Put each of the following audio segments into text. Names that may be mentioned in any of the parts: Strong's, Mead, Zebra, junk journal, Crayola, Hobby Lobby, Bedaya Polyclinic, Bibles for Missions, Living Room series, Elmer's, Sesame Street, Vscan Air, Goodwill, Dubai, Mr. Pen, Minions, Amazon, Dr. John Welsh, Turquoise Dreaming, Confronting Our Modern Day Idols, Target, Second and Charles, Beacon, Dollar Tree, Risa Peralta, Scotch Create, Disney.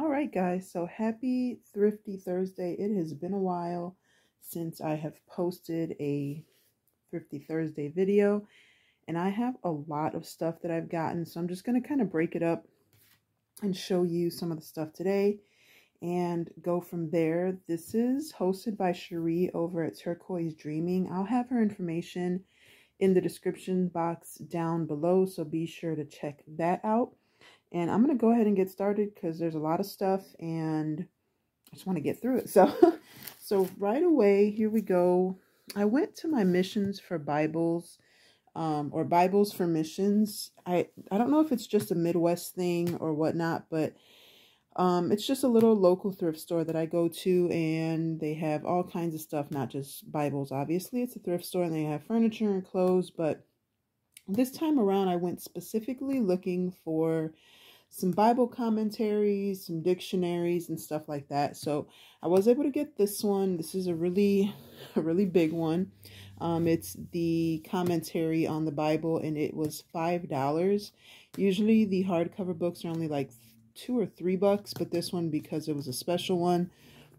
All right, guys, so happy Thrifty Thursday. It has been a while since I have posted a Thrifty Thursday video, and I have a lot of stuff that I've gotten, so I'm just going to kind of break it up and show you some of the stuff today and go from there. This is hosted by Cherie over at Turquoise Dreaming. I'll have her information in the description box down below, so be sure to check that out. And I'm going to go ahead and get started because there's a lot of stuff and I just want to get through it. So right away, here we go. I went to my Missions for Bibles or Bibles for Missions. I don't know if it's just a Midwest thing or whatnot, but it's just a little local thrift store that I go to, and they have all kinds of stuff, not just Bibles. Obviously, it's a thrift store and they have furniture and clothes, but this time around, I went specifically looking for some Bible commentaries, some dictionaries, and stuff like that. So I was able to get this one. This is a really big one. It's the commentary on the Bible, and it was $5. Usually, the hardcover books are only like $2 or $3, but this one, because it was a special one,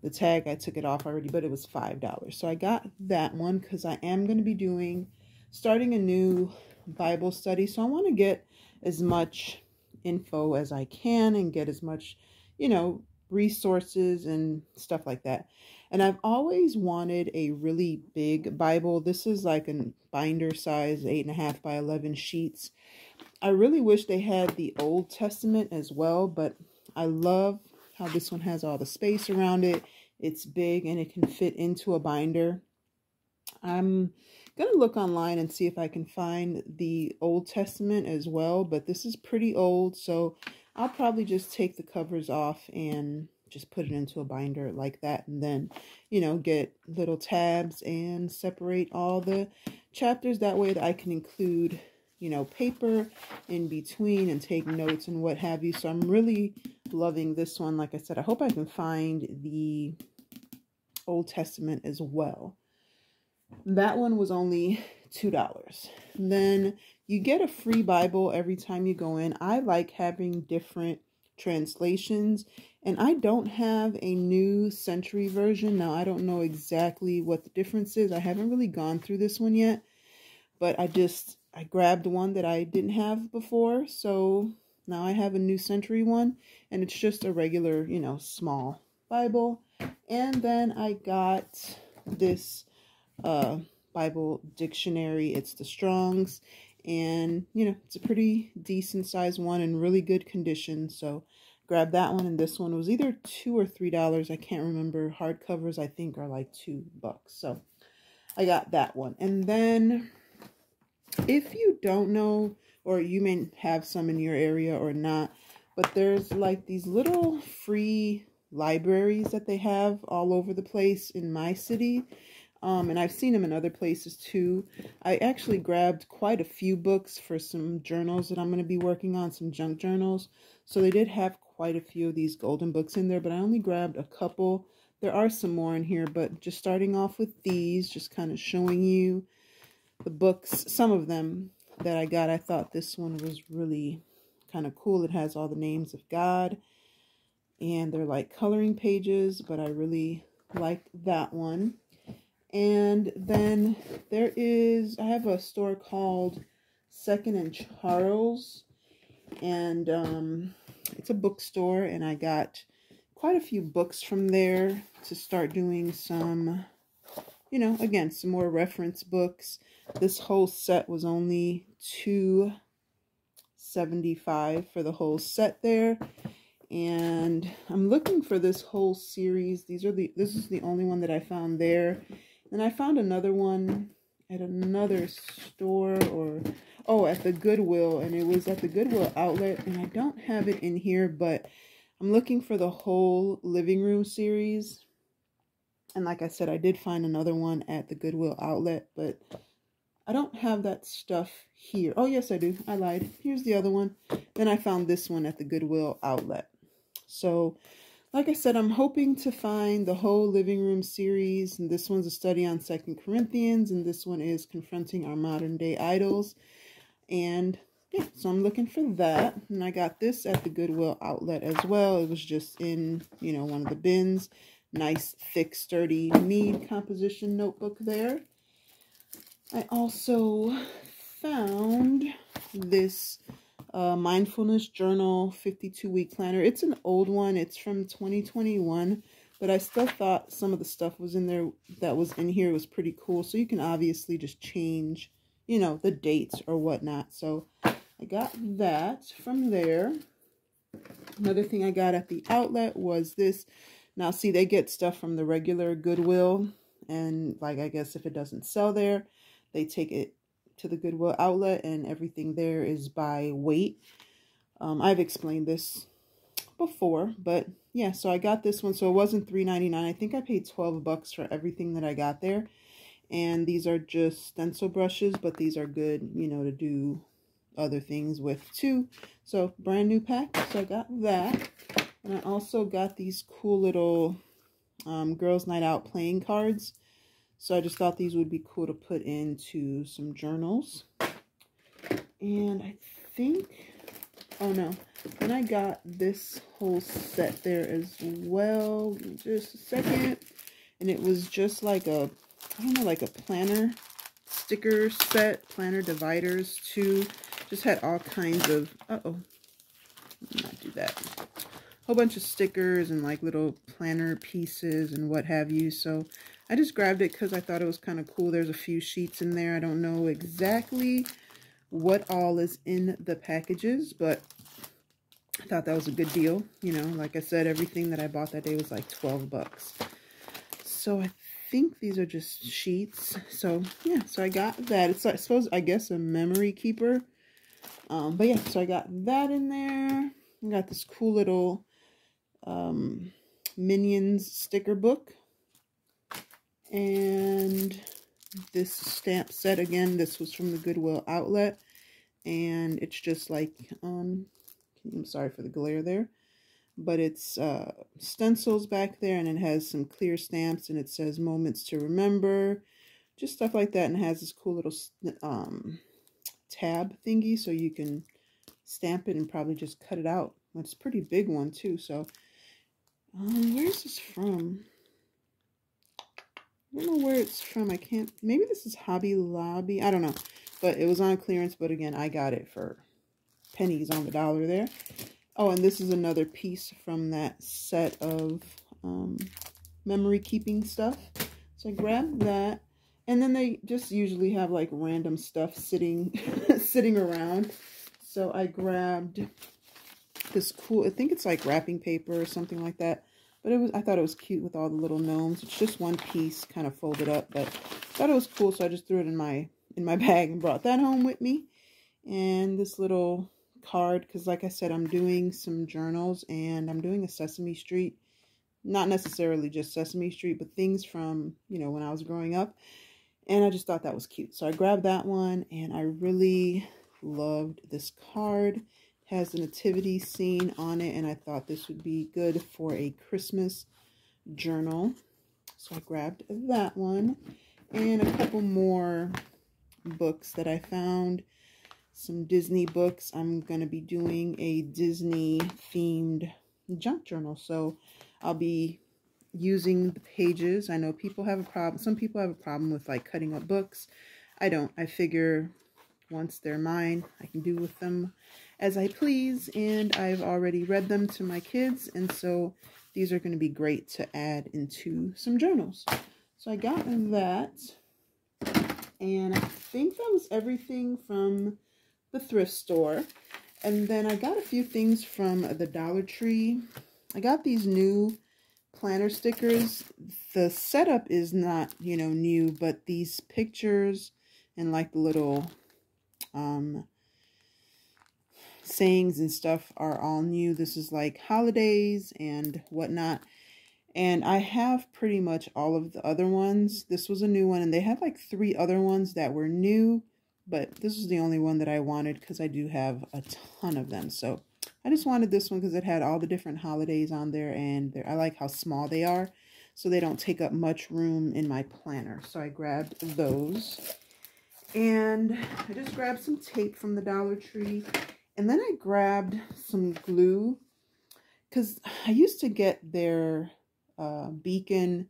the tag, I took it off already, but it was $5. So I got that one because I am going to be starting a new Bible study, so I want to get as much info as I can and get as much, you know, resources and stuff like that. And I've always wanted a really big Bible. This is like a binder size, 8.5 by 11 sheets. I really wish they had the Old Testament as well, but I love how this one has all the space around it. It's big and it can fit into a binder. I'm going to look online and see if I can find the Old Testament as well, but this is pretty old, so I'll probably just take the covers off and just put it into a binder like that, and then, you know, get little tabs and separate all the chapters that way that I can include, you know, paper in between and take notes and what have you. So I'm really loving this one. Like I said, I hope I can find the Old Testament as well. That one was only $2. Then you get a free Bible every time you go in. I like having different translations, and I don't have a New Century version. Now, I don't know exactly what the difference is. I haven't really gone through this one yet, but I grabbed one that I didn't have before, so now I have a New Century one, and it's just a regular, you know, small Bible. And then I got this Bible dictionary. It's the Strong's, and you know, it's a pretty decent size one in really good condition, so grab that one. And this one was either $2 or $3. I can't remember. Hardcovers, I think, are like $2, so I got that one. And then if you don't know, or you may have some in your area or not, but there's like these little free libraries that they have all over the place in my city. And I've seen them in other places too. I actually grabbed quite a few books for some journals that I'm going to be working on, some junk journals. So they did have quite a few of these golden books in there, but I only grabbed a couple. There are some more in here, but just starting off with these, just kind of showing you the books, some of them that I got. I thought this one was really kind of cool. It has all the names of God, and they're like coloring pages, but I really liked that one. And then I have a store called Second and Charles, and it's a bookstore, and I got quite a few books from there to start doing some, you know, again, some more reference books. This whole set was only $2.75 for the whole set there. And I'm looking for this whole series. This is the only one that I found there. And I found another one at another store, at the Goodwill, and it was at the Goodwill outlet, and I don't have it in here, but I'm looking for the whole Living Room series. And like I said, I did find another one at the Goodwill outlet, but I don't have that stuff here. Oh, yes, I do. I lied. Here's the other one. Then I found this one at the Goodwill outlet. So like I said, I'm hoping to find the whole Living Room series, and this one's a study on 2 Corinthians, and this one is Confronting Our Modern Day Idols, and yeah, so I'm looking for that. And I got this at the Goodwill outlet as well. It was just in, you know, one of the bins. Nice, thick, sturdy Mead composition notebook there. I also found this mindfulness journal 52-week planner. It's an old one. It's from 2021, but I still thought some of the stuff was in there that was in here was pretty cool. So you can obviously just change, you know, the dates or whatnot. So I got that from there. Another thing I got at the outlet was this. Now, see, they get stuff from the regular Goodwill, and, like, I guess if it doesn't sell there, they take it to the Goodwill outlet, and everything there is by weight. I've explained this before, but, yeah, so I got this one. So it wasn't $3.99. I think I paid $12 for everything that I got there. And these are just stencil brushes, but these are good, you know, to do other things with, too. So, brand new pack. So I got that. And I also got these cool little Girls Night Out playing cards. So I just thought these would be cool to put into some journals. And I think, oh no, and I got this whole set there as well. Just a second. And it was just like a, I don't know, like a planner sticker set, planner dividers too. Just had all kinds of, uh-oh, not do that. Whole bunch of stickers and like little planner pieces and what have you. So I just grabbed it because I thought it was kind of cool. There's a few sheets in there. I don't know exactly what all is in the packages, but I thought that was a good deal. You know, like I said, everything that I bought that day was like $12. So I think these are just sheets. So yeah, so I got that. It's, I suppose, I guess a memory keeper. But yeah, so I got that in there. I got this cool little Minions sticker book, and this stamp set again. This was from the Goodwill outlet, and it's just like I'm sorry for the glare there, but it's stencils back there, and it has some clear stamps, and it says "Moments to Remember," just stuff like that, and it has this cool little tab thingy, so you can stamp it and probably just cut it out. It's a pretty big one too. So where's this from? I don't know where it's from. I can't, maybe this is Hobby Lobby, I don't know, but it was on clearance. But again, I got it for pennies on the dollar there. Oh, and this is another piece from that set of memory keeping stuff. So I grabbed that, and then they just usually have like random stuff sitting sitting around. So I grabbed this cool, I think it's like wrapping paper or something like that, but it was, I thought it was cute with all the little gnomes. It's just one piece kind of folded up, but I thought it was cool, so I just threw it in my bag and brought that home with me. And this little card, because like I said, I'm doing some journals, and I'm doing a Sesame Street, not necessarily just Sesame Street, but things from, you know, when I was growing up, and I just thought that was cute. So I grabbed that one, and I really loved this card. Has the nativity scene on it, and I thought this would be good for a Christmas journal. So I grabbed that one, and a couple more books that I found. Some Disney books. I'm going to be doing a Disney themed junk journal, so I'll be using the pages. I know people have a problem. Some people have a problem with like cutting up books. I don't. I figure once they're mine, I can do with them as I please, and I've already read them to my kids, and so these are going to be great to add into some journals. So I got that, and I think that was everything from the thrift store. And then I got a few things from the Dollar Tree. I got these new planner stickers. The setup is not, you know, new, but these pictures and like the little sayings and stuff are all new. This is like holidays and whatnot, and I have pretty much all of the other ones. This was a new one, and they had like 3 other ones that were new, but this is the only one that I wanted because I do have a ton of them. So I just wanted this one because it had all the different holidays on there, and I like how small they are, so they don't take up much room in my planner. So I grabbed those. And I just grabbed some tape from the Dollar Tree. And then I grabbed some glue, because I used to get their Beacon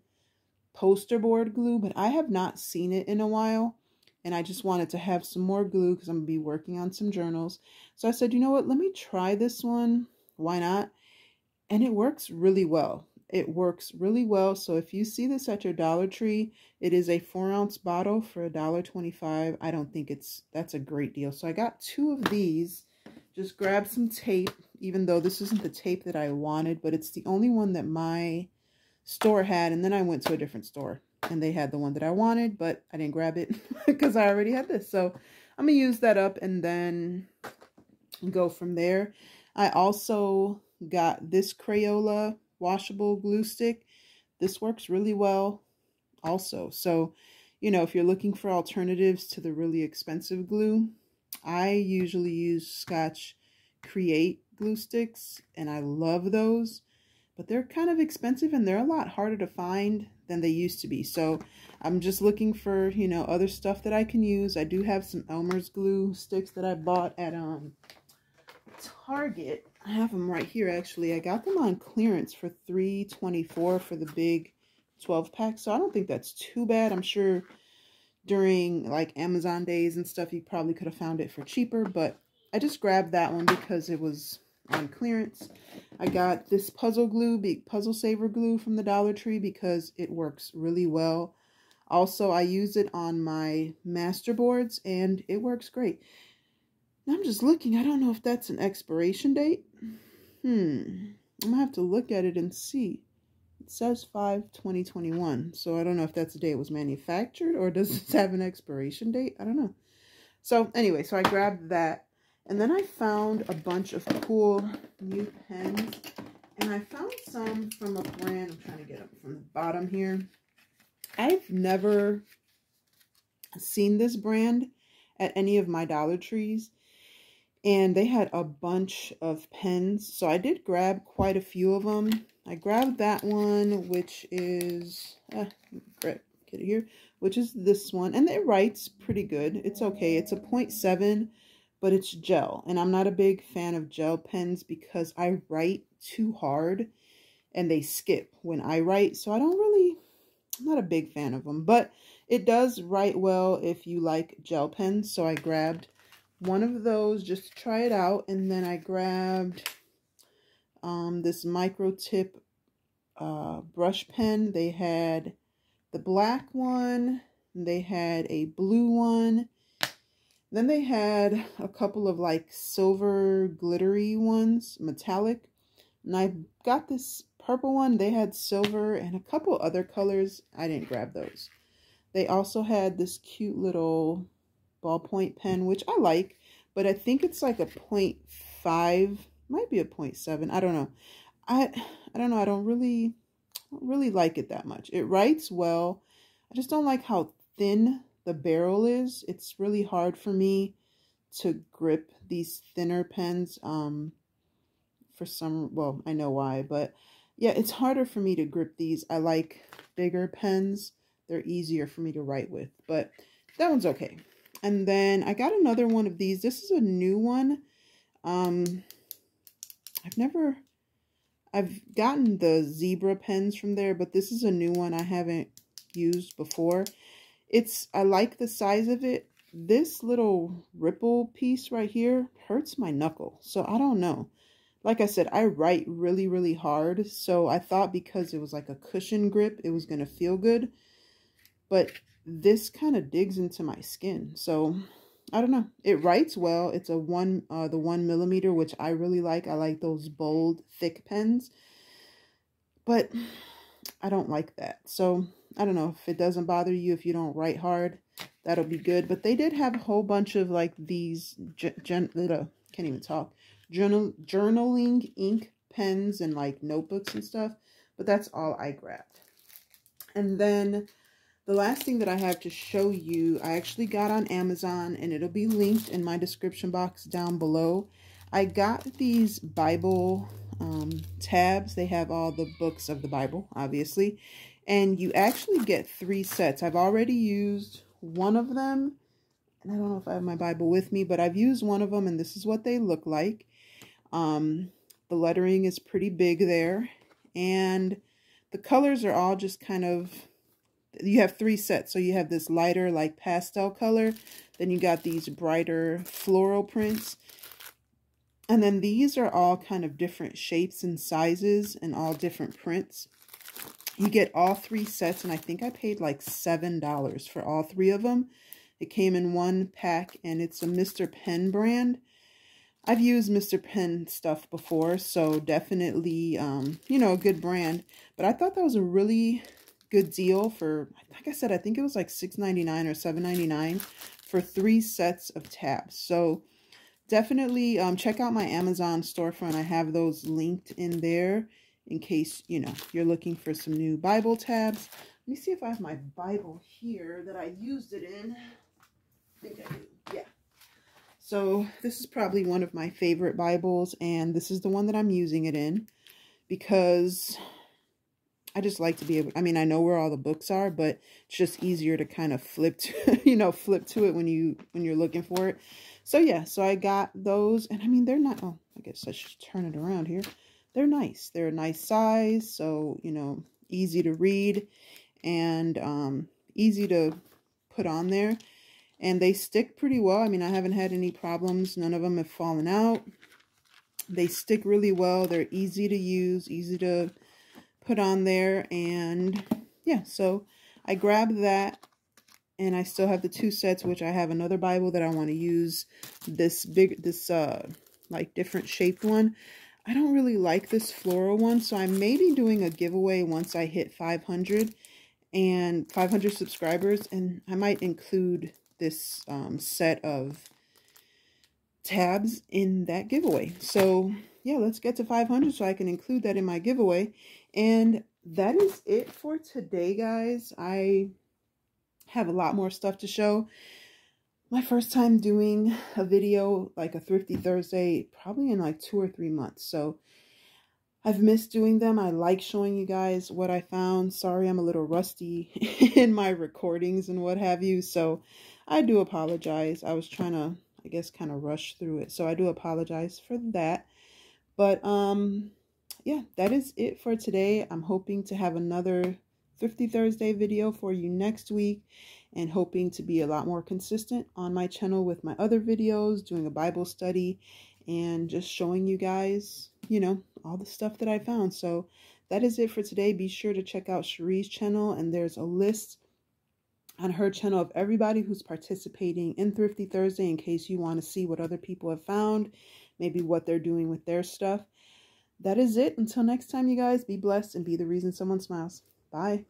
poster board glue, but I have not seen it in a while. And I just wanted to have some more glue because I'm going to be working on some journals. So I said, you know what, let me try this one. Why not? And it works really well. It works really well. So if you see this at your Dollar Tree, it is a 4-ounce bottle for $1.25. I don't think that's a great deal. So I got two of these. Just grab some tape, even though this isn't the tape that I wanted, but it's the only one that my store had. And then I went to a different store and they had the one that I wanted, but I didn't grab it because I already had this. So I'm going to use that up and then go from there. I also got this Crayola washable glue stick. This works really well also. So, you know, if you're looking for alternatives to the really expensive glue, I usually use Scotch Create glue sticks, and I love those, but they're kind of expensive and they're a lot harder to find than they used to be. So I'm just looking for, you know, other stuff that I can use. I do have some Elmer's glue sticks that I bought at Target. I have them right here, actually. I got them on clearance for $3.24 for the big 12-pack, so I don't think that's too bad. I'm sure during like Amazon days and stuff, you probably could have found it for cheaper, but I just grabbed that one because it was on clearance. I got this puzzle glue, big puzzle saver glue from the Dollar Tree because it works really well. Also, I use it on my master boards and it works great. Now I'm just looking. I don't know if that's an expiration date. I'm gonna have to look at it and see. It says 5/20/21, so I don't know if that's the day it was manufactured or does it have an expiration date? I don't know. So anyway, so I grabbed that, and then I found a bunch of cool new pens, and I found some from a brand. I'm trying to get up from the bottom here. I've never seen this brand at any of my Dollar Trees, and they had a bunch of pens, so I did grab quite a few of them. I grabbed that one, which is this one, and it writes pretty good. It's okay. It's a 0.7, but it's gel, and I'm not a big fan of gel pens because I write too hard and they skip when I write, so I'm not a big fan of them, but it does write well if you like gel pens. So I grabbed one of those just to try it out, and then I grabbed this micro tip brush pen. They had the black one, they had a blue one, then they had a couple of like silver glittery ones, metallic, and I got this purple one. They had silver and a couple other colors. I didn't grab those. They also had this cute little ballpoint pen, which I like, but I think it's like a 0.5, might be a 0.7. I don't know. I don't know. I don't really like it that much. It writes well. I just don't like how thin the barrel is. It's really hard for me to grip these thinner pens. Well, I know why, but yeah, it's harder for me to grip these. I like bigger pens. They're easier for me to write with, but that one's okay. And then I got another one of these. This is a new one. I've gotten the Zebra pens from there, but this is a new one I haven't used before. I like the size of it. This little ripple piece right here hurts my knuckle, so I don't know. Like I said, I write really, really hard, so I thought because it was like a cushion grip, it was going to feel good, but this kind of digs into my skin, so I don't know. It writes well. It's a the 1mm, which I really like. I like those bold, thick pens, but I don't like that. So I don't know. If it doesn't bother you, if you don't write hard, that'll be good. But they did have a whole bunch of like these journaling ink pens and like notebooks and stuff, but that's all I grabbed. And then the last thing that I have to show you, I actually got on Amazon, and it'll be linked in my description box down below. I got these Bible tabs. They have all the books of the Bible, obviously, and you actually get 3 sets. I've already used one of them. And I don't know if I have my Bible with me, but I've used one of them, and this is what they look like. The lettering is pretty big there, and the colors are all just kind of, you have three sets. So you have this lighter, like pastel color, then you got these brighter floral prints, and then these are all kind of different shapes and sizes and all different prints. You get all three sets, and I think I paid like $7 for all three of them. It came in one pack, and it's a Mr. Pen brand. I've used Mr. Pen stuff before, so definitely, you know, a good brand. But I thought that was a really good deal for, like I said, I think it was like $6.99 or $7.99 for three sets of tabs. So definitely check out my Amazon storefront. I have those linked in there in case, you know, you're looking for some new Bible tabs. Let me see if I have my Bible here that I used it in. I think I do, yeah. So this is probably one of my favorite Bibles, and this is the one that I'm using it in because I just like to be able, I mean, I know where all the books are, but it's just easier to kind of flip to, you know, flip to it when you're looking for it. So yeah, so I got those, and I mean, they're not, oh, I guess I should turn it around here. They're nice. They're a nice size, so, you know, easy to read and easy to put on there. And they stick pretty well. I mean, I haven't had any problems. None of them have fallen out. They stick really well. They're easy to use, easy to put on there. And yeah, so I grabbed that. And I still have the two sets, which I have another Bible that I want to use. This big, this like different shaped one. I don't really like this floral one. So I may be doing a giveaway once I hit 500 subscribers. And I might include this set of tabs in that giveaway. So yeah, let's get to 500 so I can include that in my giveaway. And that is it for today, guys. I have a lot more stuff to show. My first time doing a video like a Thrifty Thursday, probably in like 2 or 3 months. So I've missed doing them. I like showing you guys what I found. Sorry, I'm a little rusty in my recordings and what have you. So I do apologize. I was trying to, I guess, kind of rush through it. So I do apologize for that. But yeah, that is it for today. I'm hoping to have another Thrifty Thursday video for you next week, and hoping to be a lot more consistent on my channel with my other videos, doing a Bible study, and just showing you guys, you know, all the stuff that I found. So that is it for today. Be sure to check out Cherie's channel, and there's a list on her channel of everybody who's participating in Thrifty Thursday in case you want to see what other people have found, maybe what they're doing with their stuff. That is it. Until next time, you guys, be blessed and be the reason someone smiles. Bye.